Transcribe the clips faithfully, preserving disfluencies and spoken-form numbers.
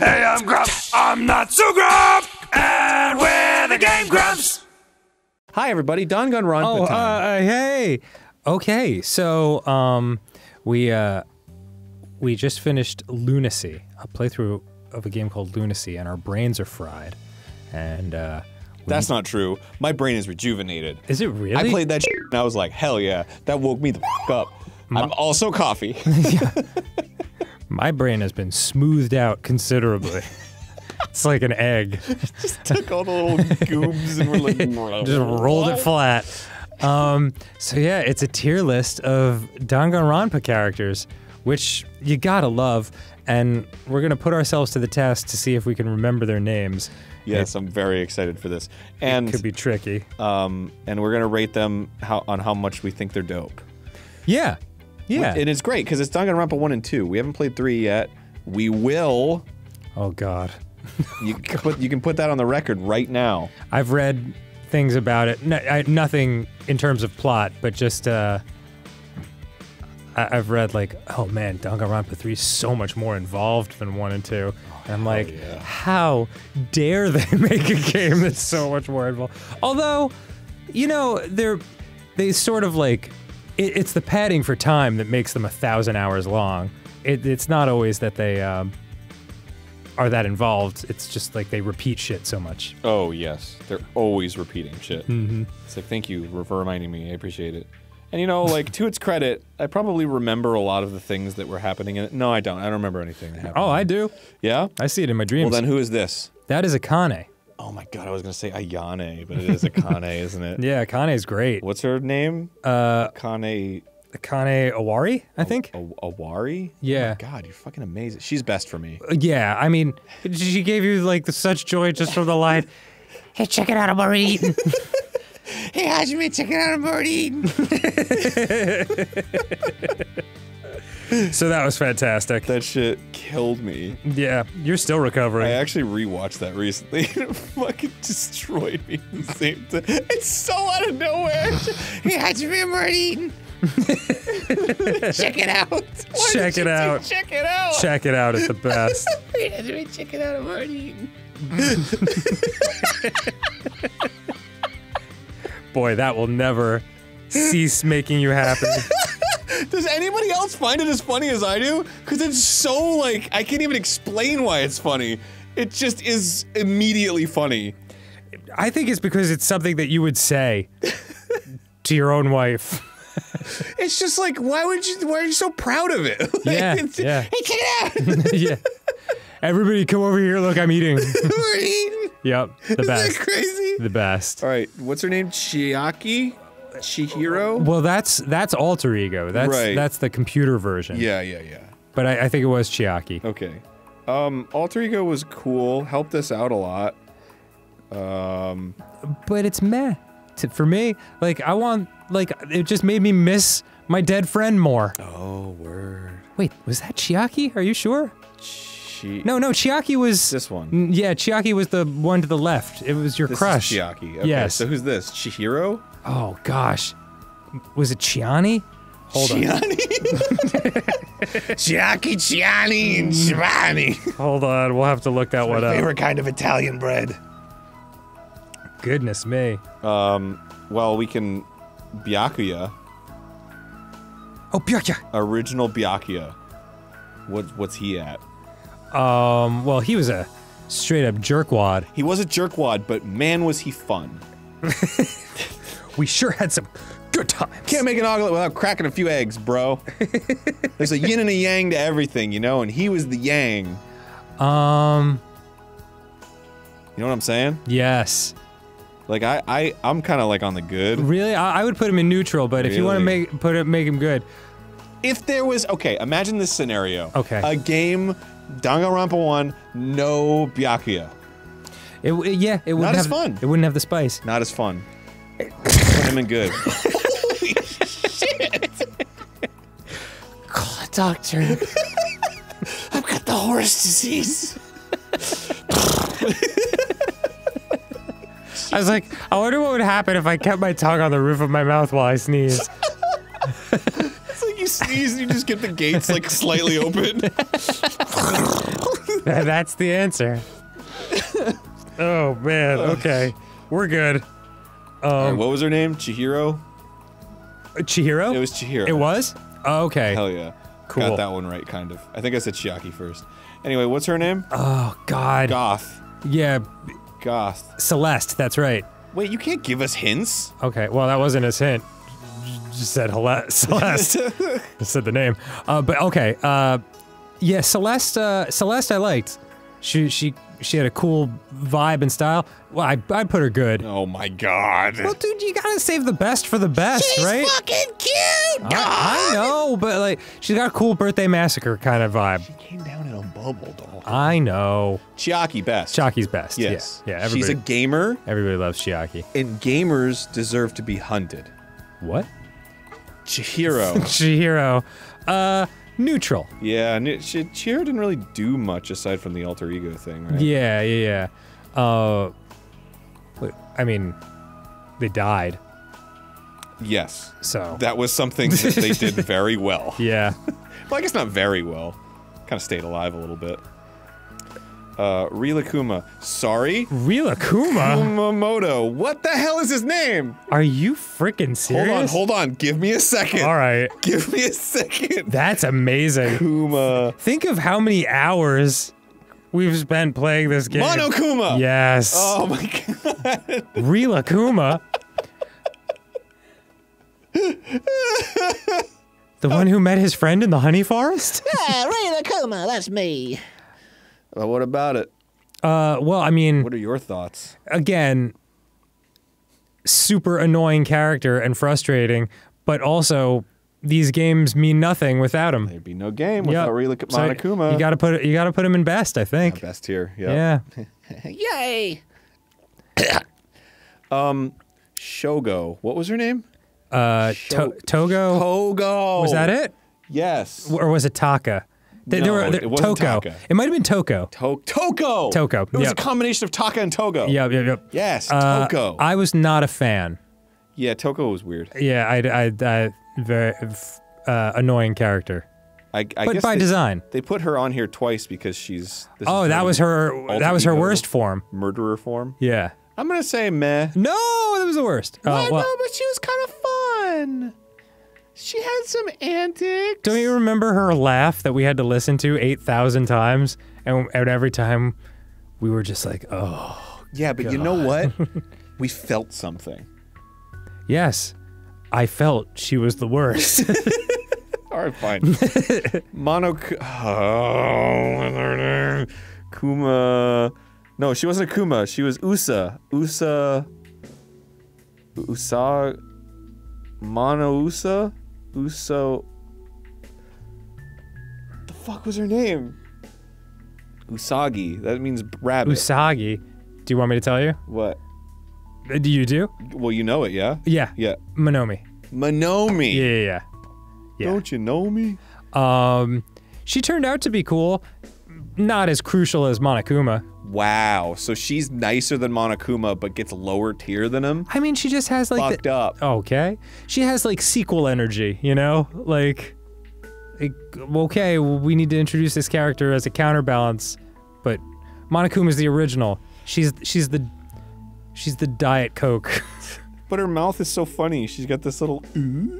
Hey, I'm Grumps. I'm not so Grump, and we're the Game Grumps. Hi, everybody. Danganronpa. Oh, uh, hey. Okay, so um, we uh, we just finished Lunacy, a playthrough of a game called Lunacy, and our brains are fried, and uh. That's not true. My brain is rejuvenated. Is it really? I played that shit and I was like, hell yeah. That woke me the fuck up. My I'm also coffee. Yeah. My brain has been smoothed out considerably. It's like an egg. Just took all the little gooms and we're like, just rolled what? It flat. Um, so yeah, it's a tier list of Danganronpa characters, which you gotta love. And we're gonna put ourselves to the test to see if we can remember their names. Yes, it, I'm very excited for this. And it could be tricky. Um, and we're gonna rate them how, on how much we think they're dope. Yeah, yeah. And it's great because it's Danganronpa one and two. We haven't played three yet. We will. Oh God. You oh, God. Put, you can put that on the record right now. I've read things about it. No, I, nothing in terms of plot, but just. Uh, I've read like, oh man, Danganronpa three is so much more involved than one and two, and I'm like, oh, yeah. How dare they make a game that's so much more involved? Although, you know, they're they sort of like, it, it's the padding for time that makes them a thousand hours long. It, it's not always that they um, are that involved. It's just like they repeat shit so much. Oh yes, they're always repeating shit. Mm-hmm. It's like, thank you for reminding me. I appreciate it. And you know, like, to its credit, I probably remember a lot of the things that were happening in it. No, I don't. I don't remember anything that happened. Oh, I do. Yeah? I see it in my dreams. Well, then who is this? That is Akane. Oh my god, I was going to say Ayane, but it is Akane, isn't it? Yeah, Akane's great. What's her name? Uh, Akane... Akane Owari, I think? O o Owari? Yeah. Oh my god, you're fucking amazing. She's best for me. Yeah, I mean, she gave you, like, such joy just from the line, hey, check it out, I'm already eating. Hey, Hajime, check it out, I'm already eating. So that was fantastic. That shit killed me. Yeah, you're still recovering. I actually rewatched that recently. It fucking destroyed me at the same time. It's so out of nowhere. Hey, Hajime, I'm already eating. Check it out. Why check it out. Check it out. Check it out is the best. Hey, Hajime, check it out, I'm already eating. Boy, that will never cease making you happy. Does anybody else find it as funny as I do? Because it's so, like, I can't even explain why it's funny. It just is immediately funny. I think it's because it's something that you would say to your own wife. It's just like, why would you, why are you so proud of it? Like, yeah, yeah. Hey, check it out! Yeah. Everybody come over here, look, I'm eating. We're eating. Yep, the best. Isn't that crazy? The best. All right, what's her name? Chiaki? Chihiro? Well, that's that's alter ego. That's right. That's the computer version. Yeah, yeah, yeah. But I, I think it was Chiaki. Okay. Um, alter ego was cool. Helped us out a lot. Um, but it's meh to, for me. Like I want, like it just made me miss my dead friend more. Oh, word. Wait, was that Chiaki? Are you sure? Ch She no, no, Chiaki was... This one. Yeah, Chiaki was the one to the left. It was your this crush. This is Chiaki. Okay, yes. So who's this? Chihiro? Oh, gosh. Was it Chiani? Hold Chiani? on. Chiaki, Chiani, and Giovanni. Hold on, we'll have to look that it's one my up. Favorite kind of Italian bread. Goodness me. Um, well, we can... Byakuya. Oh, Byakuya. Original Byakuya. What, what's he at? Um, well, he was a straight-up jerkwad. He was a jerkwad, but man, was he fun. We sure had some good times. Can't make an omelet without cracking a few eggs, bro. There's a yin and a yang to everything, you know, and he was the yang. Um... You know what I'm saying? Yes. Like, I, I, I'm kind of, like, on the good. Really? I, I would put him in neutral, but really? If you want to make, put it, make him good. If there was, okay, imagine this scenario. Okay. A game... Danganronpa one, no Byakuya. It, it, yeah, it wouldn't Not have- Not as fun. It wouldn't have the spice. Not as fun. Him and good. Holy shit! Call a doctor. I've got the horse disease. I was like, I wonder what would happen if I kept my tongue on the roof of my mouth while I sneezed. Sneeze and you just get the gates like slightly open. That's the answer. Oh, man. Okay. We're good. Um, right, what was her name? Chihiro? Chihiro? It was Chihiro. It was? Oh, okay. Hell yeah. Cool. Got that one right, kind of. I think I said Chiaki first. Anyway, what's her name? Oh, God. Goth. Yeah. Goth. Celeste, that's right. Wait, you can't give us hints? Okay, well, that wasn't his hint. Just said Celeste. Just said the name. Uh, but, okay. Uh, yeah, Celeste, uh, Celeste I liked. She, she... She had a cool vibe and style. Well, I, I'd put her good. Oh my god. Well, dude, you gotta save the best for the best, she's right? She's fucking cute! I, I know, but like, she's got a cool Birthday Massacre kind of vibe. She came down in a bubble, doll. I know. Chiaki best. Chiaki's best. Yes. Yeah, yeah, everybody. She's a gamer. Everybody loves Chiaki. And gamers deserve to be hunted. What? Chihiro. Chihiro. Uh... Neutral. Yeah, ne she, Chihiro didn't really do much aside from the alter ego thing, right? Yeah, yeah, yeah. Uh, I mean, they died. Yes. So. That was something that they did very well. Yeah. Well, I guess not very well. Kind of stayed alive a little bit. Uh, Rilakkuma. Sorry? Rilakkuma? Kumamoto. What the hell is his name? Are you freaking serious? Hold on, hold on. Give me a second. All right. Give me a second. That's amazing. Kuma. Think of how many hours we've spent playing this game. Monokuma! Yes. Oh my god. Rilakkuma? The one who met his friend in the honey forest? Yeah, Rilakkuma, that's me. Well, what about it? Uh, well, I mean... What are your thoughts? Again, super annoying character and frustrating, but also, these games mean nothing without him. There'd be no game without yep. Rila Monokuma. So you gotta put it, you gotta put him in best, I think. Yeah, best here, yep. Yeah. Yay! um, Shogo. What was her name? Uh, to Togo? Togo! Was that it? Yes. Or was it Taka? They, no, they were, it wasn't Toko. Taka. It might have been Toko. To Toko! Toko. It was yep. a combination of Taka and Togo. Yep, yep, yep. Yes, uh, Toko. I was not a fan. Yeah, Toko was weird. Yeah, I, I, I very uh, annoying character. I, I but guess by they, design. They put her on here twice because she's. This oh, that was her. That was her worst form. Murderer form. Yeah. I'm gonna say meh. No, that was the worst. Well, uh, well, no, but she was kind of fun. She had some antics. Don't you remember her laugh that we had to listen to eight thousand times? And, and every time, we were just like, oh. Yeah, but God. You know what? We felt something. Yes. I felt she was the worst. Alright, fine. Monokuma. Kuma. No, she wasn't a Kuma. She was Usa. Usa. Usa. Mono Usa? Uso... The fuck was her name? Usagi. That means rabbit. Usagi. Do you want me to tell you? What? Uh, do you do? Well, you know it, yeah? Yeah. Yeah. Monomi. Monomi! Yeah, yeah, yeah. yeah. Don't you know me? Um, she turned out to be cool. Not as crucial as Monokuma. Wow, so she's nicer than Monokuma, but gets lower tier than him? I mean, she just has like- Fucked the, up. Okay. She has like sequel energy, you know? Like, like, okay, we need to introduce this character as a counterbalance, but Monokuma's the original. She's- she's the- she's the Diet Coke. But her mouth is so funny, she's got this little- mm?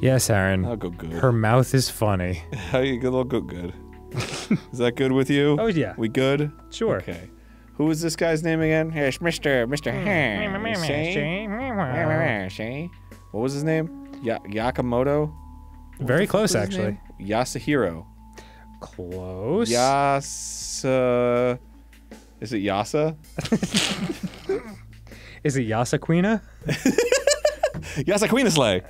Yes, Arin. That'll go good. Her mouth is funny. That'll go good. Is that good with you? Oh, yeah. We good? Sure. Okay. Who is this guy's name again? Yes, Mister Mister Hey. What was his name? Ya Yakamoto? What Very close, actually. Yasuhiro. Close. Yasa... Is it Yasa? Is it Yasaquina? Yasaquina Slay!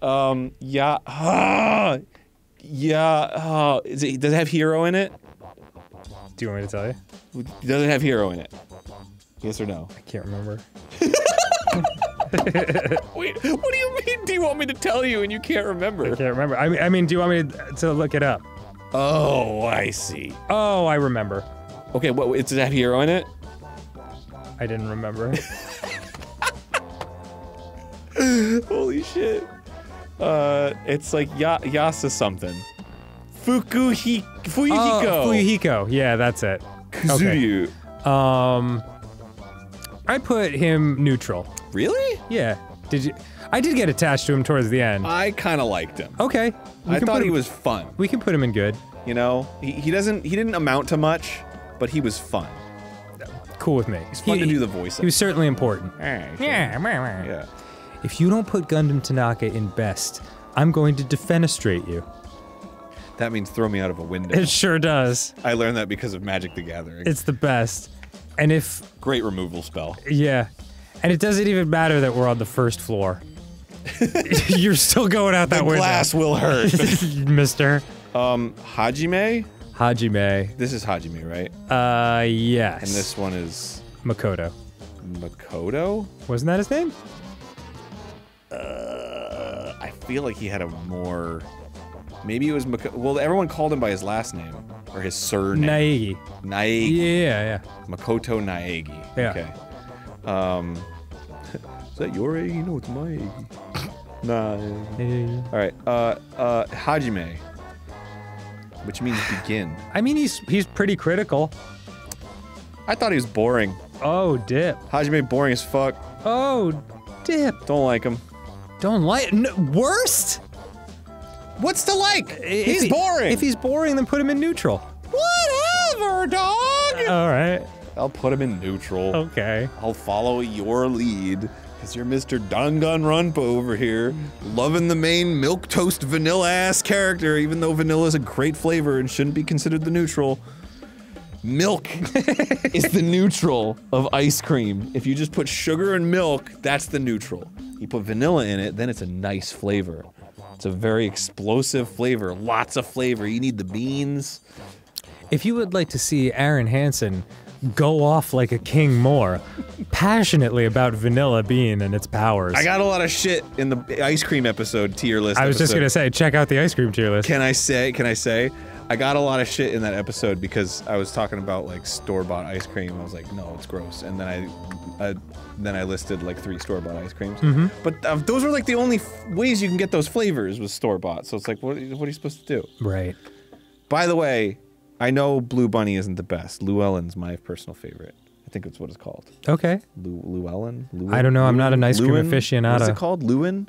um, ya... Ah! Yeah, oh, is it, does it have Hiro in it? Do you want me to tell you? Does it have Hiro in it? Yes or no? I can't remember. Wait, what do you mean, do you want me to tell you and you can't remember? I can't remember. I mean, I mean do you want me to, to look it up? Oh, I see. Oh, I remember. Okay, what, does it have Hiro in it? I didn't remember. Holy shit. Uh, it's like ya Yasa something. Fukuhi Fuyuhiko. Oh, Fuyuhiko. Yeah, that's it. Kazuryu. Okay. Um, I put him neutral. Really? Yeah. Did you? I did get attached to him towards the end. I kind of liked him. Okay. I thought he was fun. We can put him in good. You know, he, he doesn't. He didn't amount to much, but he was fun. Cool with me. It's fun he, to do the voice. He was certainly important. Yeah, sure. yeah. yeah. If you don't put Gundam Tanaka in best, I'm going to defenestrate you. That means throw me out of a window. It sure does. I learned that because of Magic the Gathering. It's the best. And if... Great removal spell. Yeah. And it doesn't even matter that we're on the first floor. You're still going out that the window. The glass will hurt. Mister. Um, Hajime? Hajime. This is Hajime, right? Uh, yes. And this one is... Makoto. Makoto? Wasn't that his name? Uh, I feel like he had a more... Maybe it was Makoto. Well, everyone called him by his last name or his surname. Naegi. Naegi. Yeah, yeah. Makoto Naegi. Yeah. Okay. Um, is that your Aegi? No, it's my Aegi. Naegi. All right. Uh, uh, Hajime, which means begin. I mean, he's he's pretty critical. I thought he was boring. Oh, dip. Hajime boring as fuck. Oh, dip. Don't like him. Don't like. No, worst. What's to like? If he's he, boring. If he's boring, then put him in neutral. Whatever, dog! All right. I'll put him in neutral. Okay. I'll follow your lead, because you're Mister Danganronpa over here, loving the main milquetoast vanilla-ass character, even though vanilla's a great flavor and shouldn't be considered the neutral. Milk is the neutral of ice cream. If you just put sugar and milk, that's the neutral. You put vanilla in it, then it's a nice flavor. It's a very explosive flavor, lots of flavor. You need the beans. If you would like to see Arin Hanson go off like a king more, passionately about vanilla bean and its powers. I got a lot of shit in the ice cream episode tier list. I was episode. just gonna say, check out the ice cream tier list. Can I say, can I say? I got a lot of shit in that episode because I was talking about like store-bought ice cream. I was like, no, it's gross. And then I, I then I listed like three store-bought ice creams. Mm-hmm. But uh, those are like the only f ways you can get those flavors was store-bought. So it's like, what, what are you supposed to do? Right. By the way, I know Blue Bunny isn't the best. Llewellyn's my personal favorite. I think that's what it's called. Okay. Lu Llewellyn? Llewellyn? I don't know. Llewellyn? I'm not an ice cream Llewellyn? aficionado. What is it called? Llewellyn?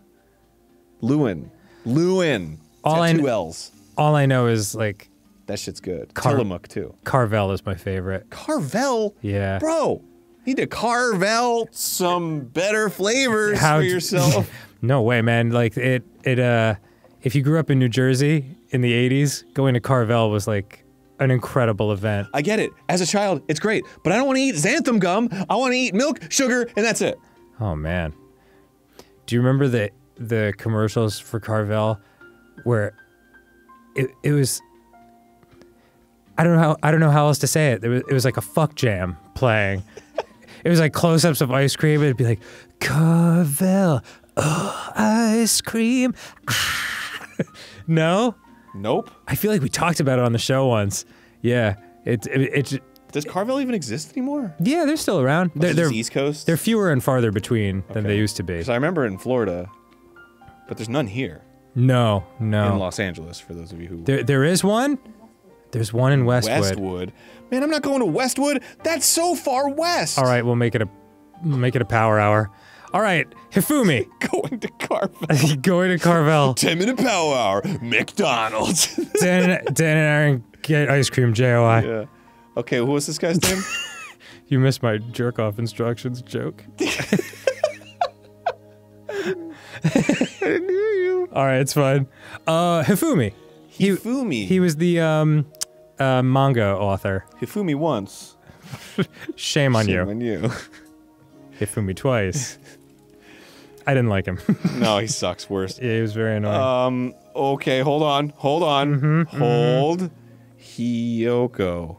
Llewellyn. Llewellyn. All I two L's. All I know is like that shit's good. Car Tillamook too. Carvel is my favorite. Carvel? Yeah. Bro, you need to carve out some better flavors How for yourself. No way, man. Like it it uh if you grew up in New Jersey in the eighties, going to Carvel was like an incredible event. I get it. As a child, it's great, but I don't want to eat xanthan gum. I want to eat milk, sugar, and that's it. Oh man. Do you remember the the commercials for Carvel where It, it was, I don't know how, I don't know how else to say it. It was, it was like a fuck jam playing. It was like close-ups of ice cream. It'd be like, Carvel, oh, ice cream. No? Nope. I feel like we talked about it on the show once. Yeah. It, it, it, Does Carvel even exist anymore? Yeah, they're still around. Oh, they're, they're East Coast? They're fewer and farther between okay. than they used to be. Because I remember in Florida, but there's none here. No, no. In Los Angeles, for those of you who... There, there is one? There's one in Westwood. Westwood? Man, I'm not going to Westwood! That's so far west! Alright, we'll make it a... make it a power hour. Alright, Hifumi! Going to Carvel. Going to Carvel. ten minute power hour, McDonald's! Dan, Dan and Aaron get ice cream, J O I. Yeah. Okay, what was this guy's name? You missed my jerk-off instructions joke. I didn't hear you. Alright, it's fine. Uh, Hifumi. He, Hifumi. He was the, um, uh, manga author. Hifumi once. Shame on Shame you. Shame on you. Hifumi twice. I didn't like him. No, he sucks worse. Yeah, he was very annoying. Um, okay, hold on, hold on. Mm-hmm, hold. Mm-hmm. Hiyoko.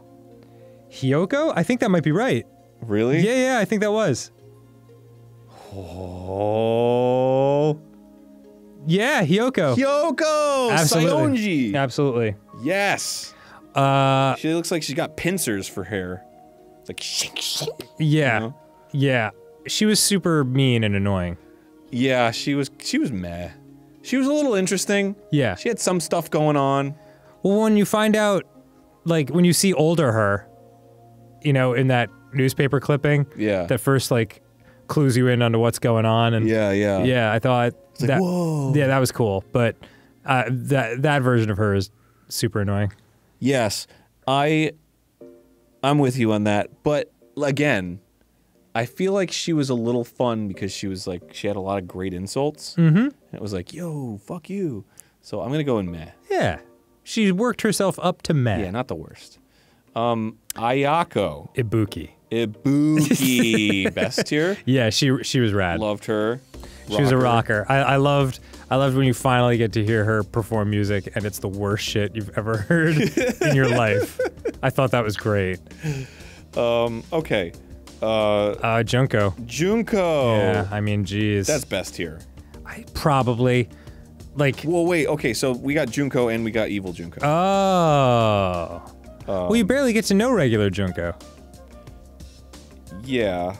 Hiyoko? I think that might be right. Really? Yeah, yeah, I think that was. Oh. Yeah, Hiyoko. Hiyoko! Saionji! Absolutely. Yes! Uh... She looks like she's got pincers for hair. It's like, shink, shink. Yeah. You know? Yeah. She was super mean and annoying. Yeah, she was- she was meh. She was a little interesting. Yeah. She had some stuff going on. Well, when you find out, like, when you see older her, you know, in that newspaper clipping, yeah, that first, like, clues you in onto what's going on, and yeah, yeah, yeah, I thought it's that, like, whoa, yeah, that was cool, but uh, that that version of her is super annoying. Yes, I, I'm with you on that, but again, I feel like she was a little fun because she was like, she had a lot of great insults. Mm-hmm. And it was like, yo, fuck you. So I'm gonna go in meh. Yeah, she worked herself up to meh. Yeah, not the worst. Um, Ayako. Ibuki. Ibuki. Best tier. Yeah, she she was rad. Loved her. Rocker. She was a rocker. I, I loved I loved when you finally get to hear her perform music and it's the worst shit you've ever heard in your life. I thought that was great. Um, okay. Uh, uh, Junko. Junko. Yeah, I mean, geez. That's best tier. I probably, like. Well, wait. Okay, so we got Junko and we got evil Junko. Oh. Um, well, you barely get to know regular Junko. Yeah.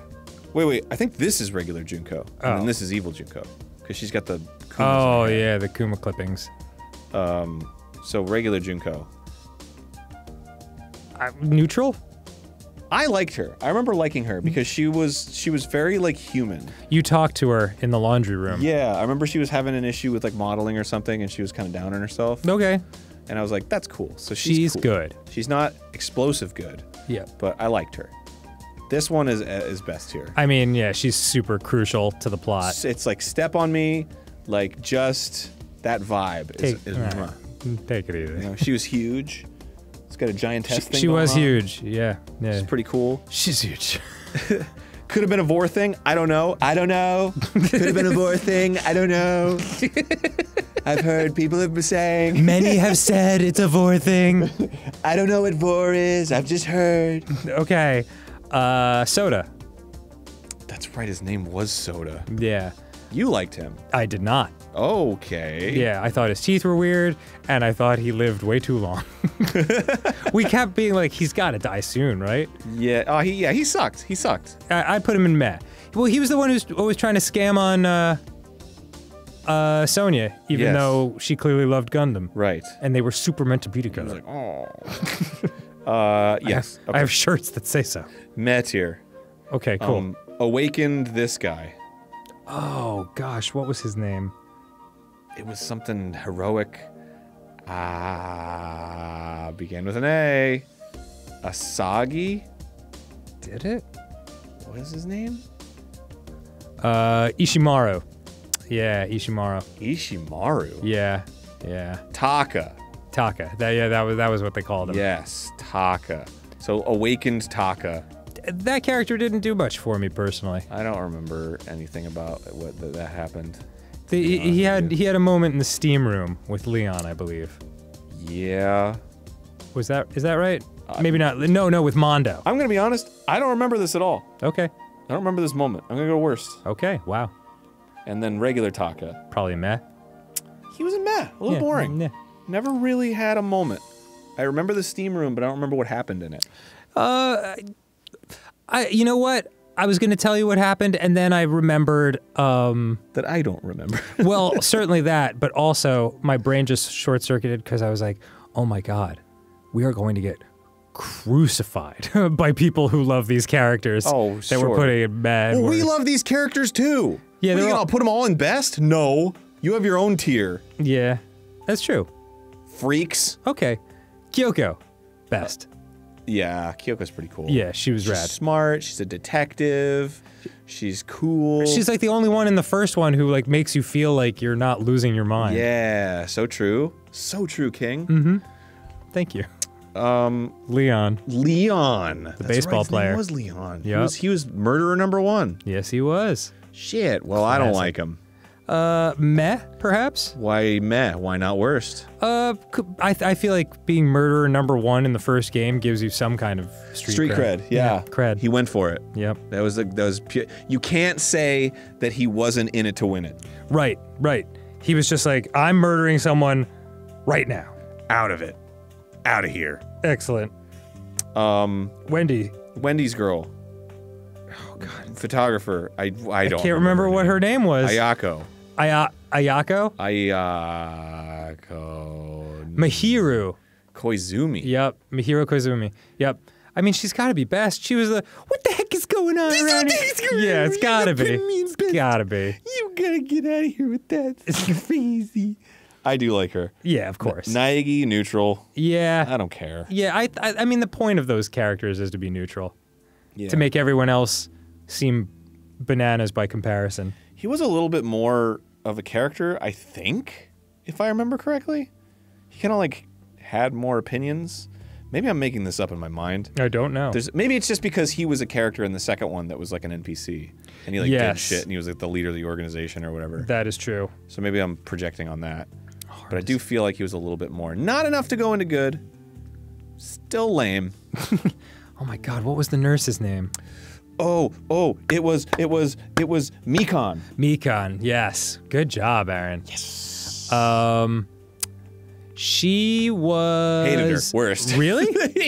Wait, wait. I think this is regular Junko, oh, and then this is evil Junko, because she's got the. Kumas oh yeah, the Kuma clippings. Um. So regular Junko. Uh, neutral. I liked her. I remember liking her because she was she was very like human. You talked to her in the laundry room. Yeah, I remember she was having an issue with like modeling or something, and she was kind of down on herself. Okay. And I was like, that's cool. So she's, she's cool. good. She's not explosive good. Yeah. But I liked her. This one is is best here. I mean, yeah, she's super crucial to the plot. It's like step on me, like just that vibe. Take, is, is right. Take it easy. You know, she was huge. Got a giant test she, thing. She was on. huge, yeah. yeah. She's pretty cool. She's huge. Could have been a vor thing. I don't know. I don't know. Could have been a vor thing. I don't know. I've heard people have been saying. Many have said it's a vor thing. I don't know what vor is. I've just heard. Okay. Uh, Soda. That's right. His name was Soda. Yeah. You liked him. I did not. Okay. Yeah, I thought his teeth were weird, and I thought he lived way too long. We kept being like, he's got to die soon, right? Yeah. Oh, he yeah he sucked. He sucked. I, I put him in meh. Well, he was the one who's always trying to scam on uh, uh, Sonia, even yes. though she clearly loved Gundam. Right. And they were super meant to be together. Like, oh. uh, yes. I, okay. I have shirts that say so. Meh tier. Okay. Cool. Um, awakened this guy. Oh gosh, what was his name? It was something heroic. Ah, began with an A. Asagi? Did it? What is his name? Uh, Ishimaru. Yeah, Ishimaru. Ishimaru? Yeah, yeah. Taka. Taka. That, yeah, that was, that was what they called him. Yes, Taka. So, awakened Taka. That character didn't do much for me, personally. I don't remember anything about what th that happened. The, he, he had he had a moment in the steam room with Leon, I believe. Yeah. Was that is that right? Uh, Maybe not. No, no, with Mondo. I'm gonna be honest. I don't remember this at all. Okay. I don't remember this moment. I'm gonna go worst. Okay. Wow. And then regular Taka. Probably meh. He was a meh. A little yeah, boring. Yeah. Never really had a moment. I remember the steam room, but I don't remember what happened in it. Uh, I. You know what? I was going to tell you what happened, and then I remembered, um... that I don't remember. Well, certainly that, but also, my brain just short-circuited because I was like, oh my god, we are going to get crucified by people who love these characters. Oh, that sure. That were putting in bad well, words. We love these characters, too! Yeah, they're all... I'll put them all in best? No. You have your own tier. Yeah. That's true. Freaks. Okay. Kyoko. Best. Uh Yeah, Kyoko's pretty cool. Yeah, she was she's rad. She's smart, she's a detective, she's cool. She's like the only one in the first one who like makes you feel like you're not losing your mind. Yeah, so true. So true, King. Mm-hmm. Thank you. Um, Leon. Leon. The That's baseball right. player. His name was Leon. Yep. He was, he was murderer number one. Yes, he was. Shit, well, Classic. I don't like him. Uh, meh, perhaps? Why meh? Why not worst? Uh, I, th I feel like being murderer number one in the first game gives you some kind of street, street cred. cred yeah. yeah. Cred. He went for it. Yep. That was, like, that was pure. You can't say that he wasn't in it to win it. Right, right. He was just like, I'm murdering someone right now. Out of it. Out of here. Excellent. Um. Wendy. Wendy's girl. Oh, God. Photographer. I, I don't I can't remember, remember what her name was. Ayako. Aya Ayako? Ayako. Mahiru. Koizumi. Yep, Mahiru Koizumi. Yep. I mean, she's got to be best. She was like, what the heck is going on this around here? Yeah, it's got to be. It's got to be. You got to get out of here with that. It's crazy. I do like her. Yeah, of course. Naegi, neutral. Yeah. I don't care. Yeah, I, I I mean, the point of those characters is to be neutral. Yeah. To make everyone else seem bananas by comparison. He was a little bit more of a character, I think, if I remember correctly. He kind of, like, had more opinions. Maybe I'm making this up in my mind. I don't know. There's, maybe it's just because he was a character in the second one that was like an N P C. And he like yes. did shit and he was like the leader of the organization or whatever. That is true. So maybe I'm projecting on that. Hard. But I do feel like he was a little bit more. Not enough to go into good. Still lame. Oh my god, what was the nurse's name? Oh, oh, it was, it was, it was Mikan. Mikan, yes. Good job, Arin. Yes. Um... She was... Hated her. Worst. Really?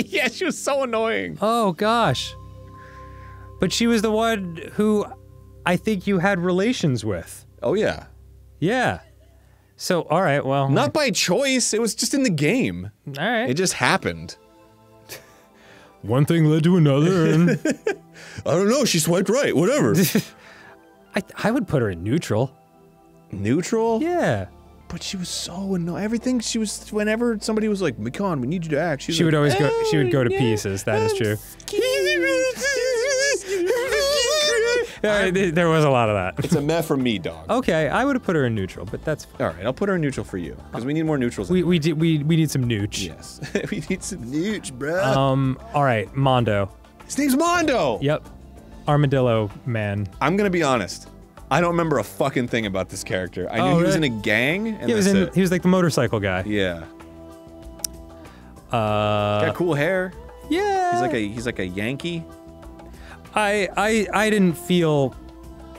Yeah, she was so annoying. Oh, gosh. But she was the one who I think you had relations with. Oh, yeah. Yeah. So, all right, well... Not I... by choice. It was just in the game. All right. It just happened. One thing led to another, and... I don't know. She swiped right. Whatever. I, I would put her in neutral. Neutral? Yeah. But she was so annoying. Everything she was, whenever somebody was like, "Mikan, we need you to act," she, she like, would always oh, go. She would go to yeah, pieces. That I'm is true. uh, there was a lot of that. It's a meh for me, dog. Okay, I would have put her in neutral, but that's fine. All right. I'll put her in neutral for you because we need more neutrals. We we do, we we need some nooch. Yes, we need some nooch, bro. Um. All right, Mondo. His name's Mondo. Yep. Armadillo man. I'm gonna be honest. I don't remember a fucking thing about this character. I oh, knew he was in a gang, and he was in, it. He was like the motorcycle guy. Yeah. Uh, Got cool hair. Yeah. He's like a he's like a Yankee. I I I didn't feel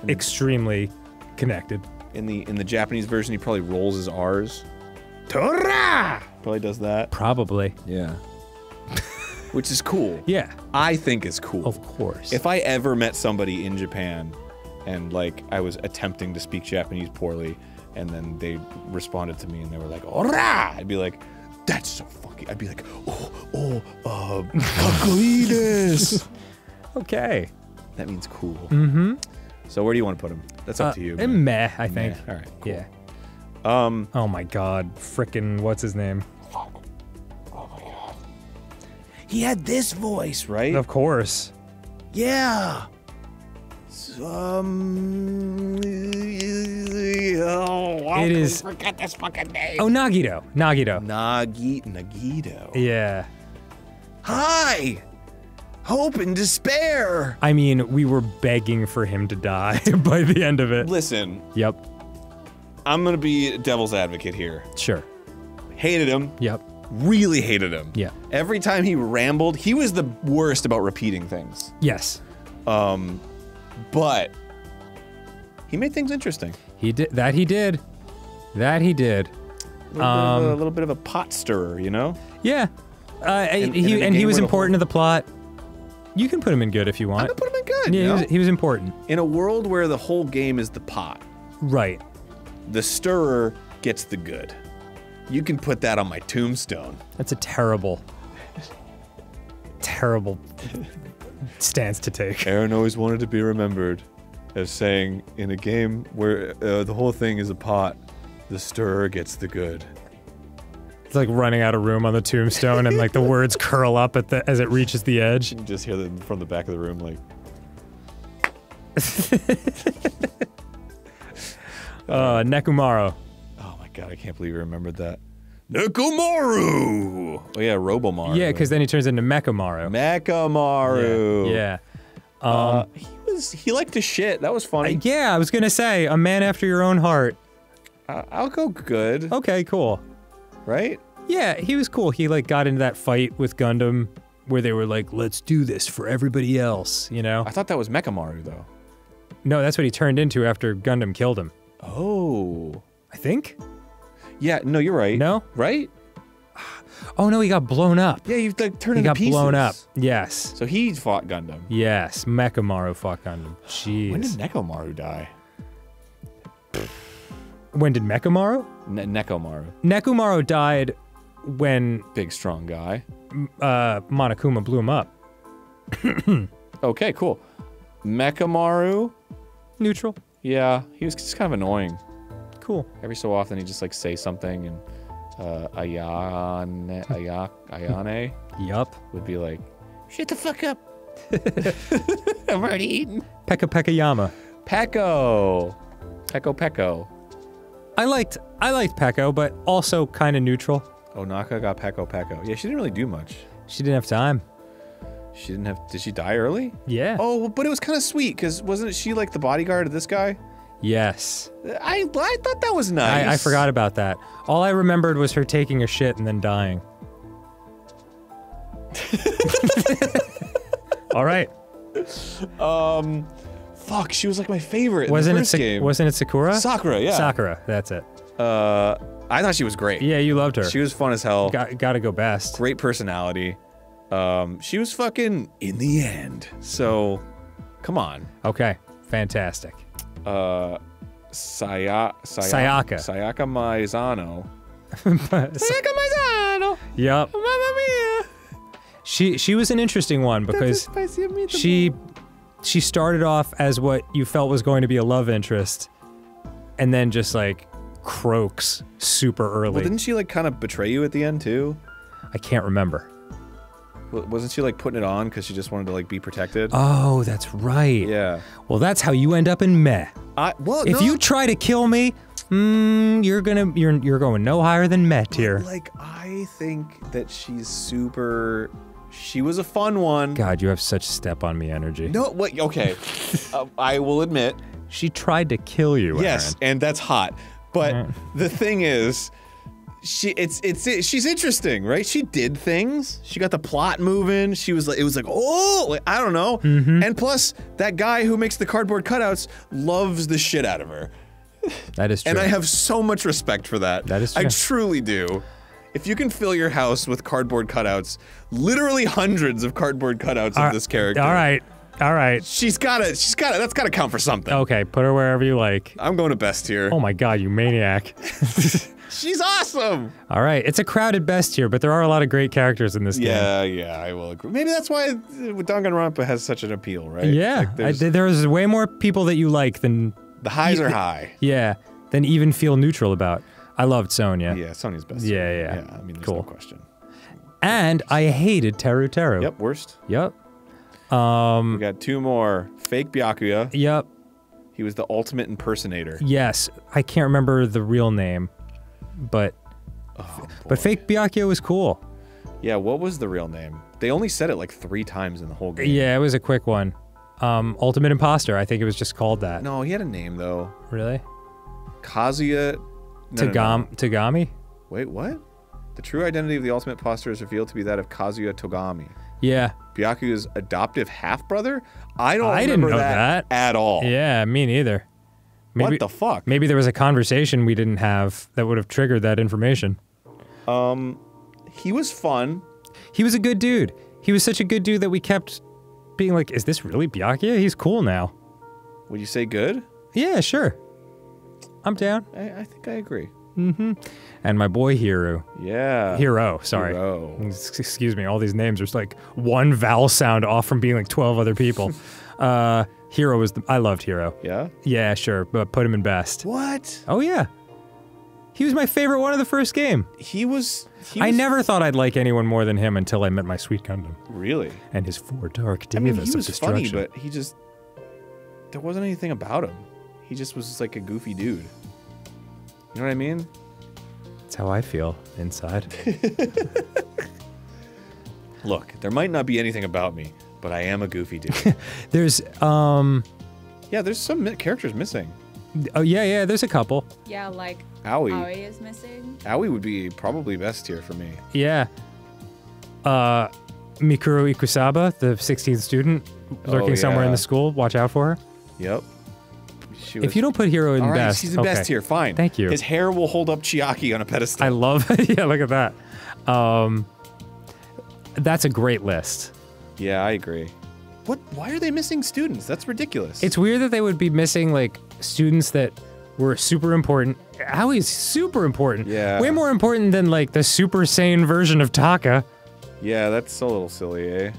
in, extremely connected. In the in the Japanese version, he probably rolls his R's. Tora! Probably does that. Probably. Yeah. Which is cool. Yeah. I think is cool. Of course. If I ever met somebody in Japan. And like I was attempting to speak Japanese poorly, and then they responded to me, and they were like, "Ora!" I'd be like, "That's so funky." I'd be like, "Oh, oh, uh, kakoi desu." Okay, that means cool. Mm-hmm. So where do you want to put him? That's up uh, to you. And meh, I think. Meh. All right. Cool. Yeah. Um. Oh my God! Frickin' what's his name? Fuck. Oh my God. He had this voice, right? Of course. Yeah. Um, oh, I it is. Forget this fucking name. Oh, Nagito. Nagito. Nagi Nagito. Yeah. Hi. Hope and despair. I mean, we were begging for him to die by the end of it. Listen. Yep. I'm gonna be devil's advocate here. Sure. Hated him. Yep. Really hated him. Yeah. Every time he rambled, he was the worst about repeating things. Yes. Um. But he made things interesting. He did that. He did that. He did a little, um, bit, of a, a little bit of a pot stirrer, you know. Yeah, uh, in, he, in and he was important to the plot. You can put him in good if you want. I'm gonna put him in good. Yeah, you know? he, was, he was important. In a world where the whole game is the pot, right? The stirrer gets the good. You can put that on my tombstone. That's a terrible, terrible. Stance to take. Arin always wanted to be remembered as saying, in a game where uh, the whole thing is a pot, the stirrer gets the good. It's like running out of room on the tombstone and like the words curl up at the as it reaches the edge. You can just hear them from the back of the room like... uh, Nekomaru. Oh my god, I can't believe you remembered that. Nekomaru! Oh yeah, Robomaru. Yeah, because then he turns into Mechamaru. Mechamaru! Yeah. yeah. Um, uh, he was- he liked his shit, that was funny. I, yeah, I was gonna say, a man after your own heart. Uh, I'll go good. Okay, cool. Right? Yeah, he was cool. He like got into that fight with Gundam, where they were like, let's do this for everybody else, you know? I thought that was Mechamaru, though. No, that's what he turned into after Gundam killed him. Oh. I think? Yeah, no, you're right. No? Right? Oh no, he got blown up. Yeah, you like turned into pieces. He got blown up, yes. So he fought Gundam. Yes, Mechamaru fought Gundam. Jeez. When did Nekomaru die? When did Mechamaru? Ne Nekomaru. Nekomaru died when... Big, strong guy. Uh, Monokuma blew him up. Okay, cool. Mechamaru? Neutral. Yeah, he was just kind of annoying. Cool. Every so often, he'd just, like, say something, and uh, Ayane... Ayane... Ayane yup. Would be like, shut the fuck up. I'm already eating. Peko Pekoyama. Peko. Peko Peko. I liked I liked Peko, but also kind of neutral. Onaka got Peko Peko. Yeah, she didn't really do much. She didn't have time. She didn't have. Did she die early? Yeah. Oh, but it was kind of sweet because wasn't she like the bodyguard of this guy? Yes. I I thought that was nice. I, I forgot about that. All I remembered was her taking a shit and then dying. All right. Um, fuck. She was like my favorite. Wasn't in the first it? Game. Wasn't it Sakura? Sakura. Yeah. Sakura. That's it. Uh, I thought she was great. Yeah, you loved her. She was fun as hell. Got, gotta go best. Great personality. Um, she was fucking in the end. So, come on. Okay. Fantastic. Uh, Saya Saya Sayaka. Sayaka Maizono. Sayaka Maizono. Yup. Mamma mia. She she was an interesting one because she she started off as what you felt was going to be a love interest, and then just like croaks super early. Well, didn't she like kind of betray you at the end too? I can't remember. Well, wasn't she like putting it on because she just wanted to like be protected? Oh, that's right. Yeah. Well, that's how you end up in meh. I well if no. you try to kill me. Mm, you're gonna, you're, you're going no higher than Met here. Like, I think that she's super, she was a fun one. God, you have such step on me energy. No, what, okay, uh, I will admit. She tried to kill you, Arin. Yes, and that's hot, but mm. the thing is, she, it's, it's, it, she's interesting, right? She did things, she got the plot moving, she was like, it was like, oh, like, I don't know. Mm-hmm. And plus, that guy who makes the cardboard cutouts loves the shit out of her. That is true. And I have so much respect for that. That is true. I truly do. If you can fill your house with cardboard cutouts, literally hundreds of cardboard cutouts all of this character. All right, all right. She's gotta, she's gotta, that's gotta count for something. Okay, put her wherever you like. I'm going to best here. Oh my god, you maniac. She's awesome! All right, it's a crowded best here, but there are a lot of great characters in this yeah, game. Yeah, yeah, I will agree. Maybe that's why Danganronpa has such an appeal, right? Yeah, like there's, I, there's way more people that you like than... The highs are high. Yeah, then even feel neutral about. I loved Sonia. Yeah, Sonia's best. Yeah, yeah. Yeah, I mean, there's cool. no question. And I hated Teru Teru. Yep, worst. Yep. Um, we got two more. Fake Byakuya. Yep. He was the ultimate impersonator. Yes, I can't remember the real name, but oh, but fake Byakuya was cool. Yeah, what was the real name? They only said it like three times in the whole game. Yeah, it was a quick one. Um, Ultimate Imposter, I think it was just called that. No, he had a name, though. Really? Kazuya... No, Tagam no, no. Tagami? Wait, what? The true identity of the Ultimate Imposter is revealed to be that of Kazuya Togami. Yeah. Byakuya's adoptive half-brother? I don't I remember didn't know that, that at all. Yeah, me neither. Maybe, what the fuck? Maybe there was a conversation we didn't have that would have triggered that information. Um, he was fun. He was a good dude. He was such a good dude that we kept... being like, is this really Byakuya? He's cool now. Would you say good? Yeah, sure. I'm down. I, I think I agree. Mm-hmm. And my boy Hiro. Yeah. Hiro, sorry. Hiro. Excuse me, all these names are just like one vowel sound off from being like twelve other people. uh, Hiro was the- I loved Hiro. Yeah? Yeah, sure, but put him in best. What? Oh yeah. He was my favorite one of the first game. He was, he was... I never thought I'd like anyone more than him until I met my sweet Gundam. Really? And his four dark divas I mean, he of was destruction. Funny, but he just... There wasn't anything about him. He just was just like a goofy dude. You know what I mean? That's how I feel inside. Look, there might not be anything about me, but I am a goofy dude. There's, um... Yeah, there's some characters missing. Oh, yeah, yeah, there's a couple. Yeah, like... Aoi. Aoi is missing. Aoi would be probably best here for me. Yeah. Uh, Mikuru Ikusaba, the sixteenth student, lurking oh, yeah. somewhere in the school. Watch out for her. Yep. She was... If you don't put Hiro in All best... Right, she's in okay. best here, fine. Thank you. His hair will hold up Chiaki on a pedestal. I love it. Yeah, look at that. Um, that's a great list. Yeah, I agree. What? Why are they missing students? That's ridiculous. It's weird that they would be missing, like, students that... were super important. Aoi's super important. Yeah. Way more important than, like, the Super Saiyan version of Taka. Yeah, that's a little silly, eh?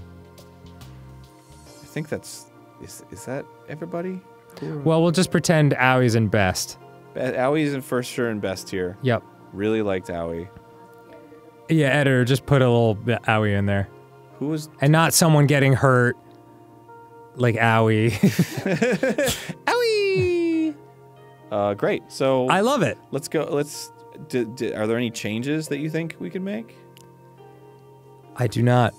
I think that's... Is, is that everybody? Cool. Well, we'll just pretend Aoi's in best. Be Aoi's in first sure and best tier. Yep. Really liked Aoi. Yeah, editor, just put a little Aoi in there. Who was... And not someone getting hurt. Like Aoi. Aoi! Uh, great. So... I love it. Let's go... Let's... D d are there any changes that you think we can make? I do not.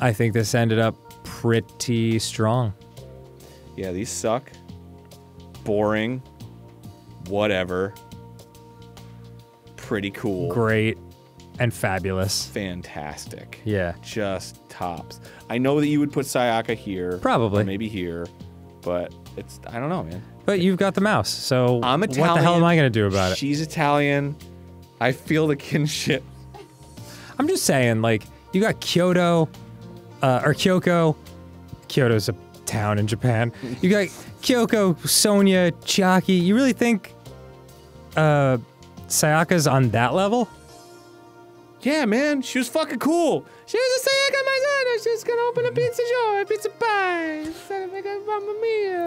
I think this ended up pretty strong. Yeah, these suck. Boring. Whatever. Pretty cool. Great. And fabulous. Fantastic. Yeah. Just tops. I know that you would put Sayaka here. Probably. Or maybe here. But it's, I don't know, man. But you've got the mouse, so I'm Italian, what the hell am I going to do about it? She's Italian. I feel the kinship. I'm just saying, like, you got Kyoto, uh, or Kyoko. Kyoto's a town in Japan. You got Kyoko, Sonia, Chiaki. You really think uh, Sayaka's on that level? Yeah, man, she was fucking cool. She was a Sayaka Maizono. She was gonna open a pizza joint, pizza pie.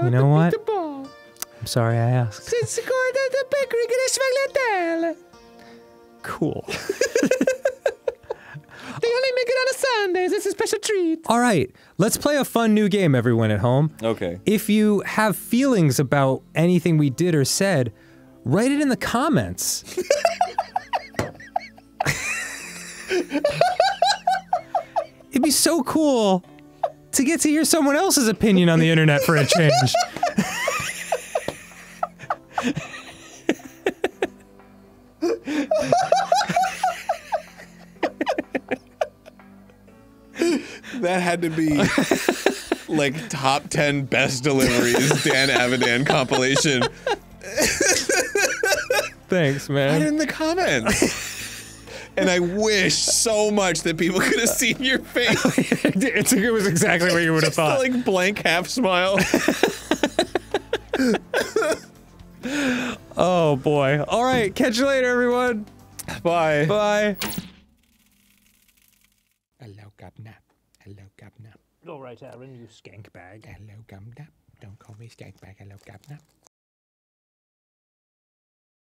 You know what? I'm sorry I asked. Cool. They only make it on a Sundays. It's a special treat. All right, let's play a fun new game, everyone at home. Okay. If you have feelings about anything we did or said, write it in the comments. It'd be so cool to get to hear someone else's opinion on the internet for a change. That had to be like top ten best deliveries Dan Avidan compilation. Thanks, man. Put it in the comments. And I wish so much that people could have seen your face. It's, it was exactly what you would have thought. Just a, like, blank half smile. Oh, boy. All right. Catch you later, everyone. Bye. Bye. Hello, Governor. Hello, Governor. All right, Arin, you skank bag. Hello, Governor. Don't call me skank bag. Hello, Governor.